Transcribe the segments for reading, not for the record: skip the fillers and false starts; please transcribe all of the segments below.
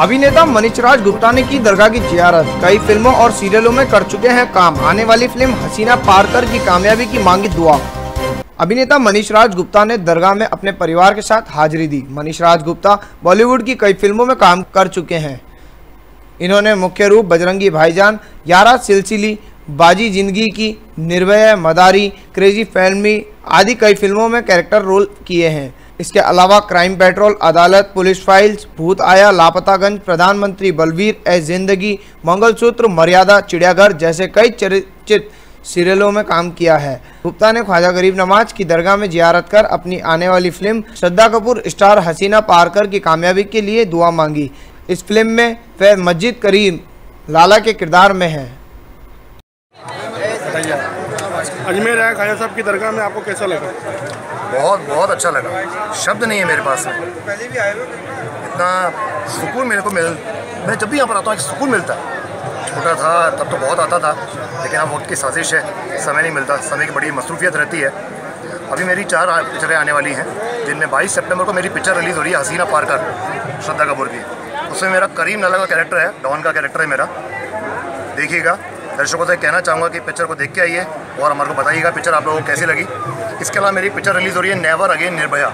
अभिनेता मनीष राज गुप्ता ने की दरगाह की जियारत, कई फिल्मों और सीरियलों में कर चुके हैं काम। आने वाली फिल्म हसीना पारकर की कामयाबी की मांगी दुआ। अभिनेता मनीष राज गुप्ता ने दरगाह में अपने परिवार के साथ हाजिरी दी। मनीष राज गुप्ता बॉलीवुड की कई फिल्मों में काम कर चुके हैं। इन्होंने मुख्य रूप बजरंगी भाईजान, यारा सिलसिली, बाजी जिंदगी की, निर्भया, मदारी, क्रेजी फैमिली आदि कई फिल्मों में कैरेक्टर रोल किए हैं। इसके अलावा क्राइम पेट्रोल, अदालत, पुलिस फाइल्स, भूत आया, लापतागंज, प्रधानमंत्री बलवीर, ए जिन्दगी, मंगल सूत्र, मर्यादा, चिडिया घर जैसे कई चर्चित सीरियलों में काम किया है। गुप्ता ने ख्वाजा गरीब नवाज की दरगाह में जियारत कर अपनी आने वाली फिल्म श्रद्धा कपूर स्टार हसीना पारकर की कामयाबी के लिए दुआ मांगी। इस फिल्म में वह मस्जिद करीम लाला के किरदार में है। अजमेर आए ख्वाजा साहब की दरगाह में, आपको कैसा लगा? बहुत अच्छा लगा, शब्द नहीं है मेरे पास। पहले भी आए हो, इतना सुकून मेरे को मैं जब भी यहाँ पर आता हूँ सुकून मिलता है। छोटा था तब तो बहुत आता था, लेकिन अब वक्त की साजिश है, समय नहीं मिलता, समय की बड़ी मसरूफियत रहती है। अभी मेरी 4 पिक्चरें आने वाली हैं, जिनमें 22 सितंबर को मेरी पिक्चर रिलीज़ हो रही है हसीना पारकर, श्रद्धा कपूर की। उसमें मेरा करीम नाला का कैरेक्टर है, डॉन का कैरेक्टर है मेरा। देखिएगा, दर्शकों से कहना चाहूँगा कि पिक्चर को देख के आइए और हमारे को बताइएगा पिक्चर आप लोगों को कैसी लगी। इसके अलावा मेरी पिक्चर रिलीज़ हो रही है नेवर अगेन निर्भया,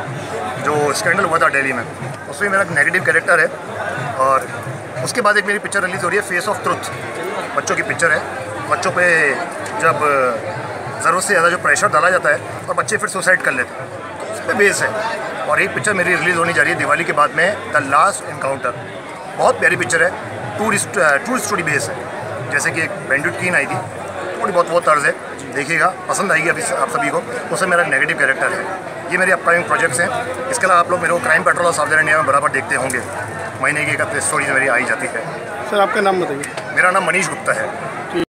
जो स्कैंडल हुआ था दिल्ली में, उसमें मेरा एक नेगेटिव कैरेक्टर है। और उसके बाद एक मेरी पिक्चर रिलीज़ हो रही है फेस ऑफ ट्रुथ, बच्चों की पिक्चर है। बच्चों पे जब ज़रूरत से ज़्यादा जो प्रेशर डाला जाता है और बच्चे फिर सुसाइड कर लेते हैं, उस पर बेस है। और एक पिक्चर मेरी रिलीज़ होनी जा रही है दिवाली के बाद में, द लास्ट एनकाउंटर, बहुत प्यारी पिक्चर है, ट्रू स्टोरी बेस है। जैसे कि एक बैंडिट क्वीन आई थी, थोड़ी बहुत वो तर्ज है, देखिएगा पसंद आएगी अभी आप सभी को। उसमें मेरा नेगेटिव कैरेक्टर है। ये मेरे अपकमिंग प्रोजेक्ट्स हैं। इसके अलावा आप लोग मेरे को क्राइम पेट्रोल और साउदर इंडिया में बराबर देखते होंगे, महीने की 31 स्टोरीज मेरी आई जाती है। सर आपका नाम बताइए? मेरा नाम मनीष गुप्ता है।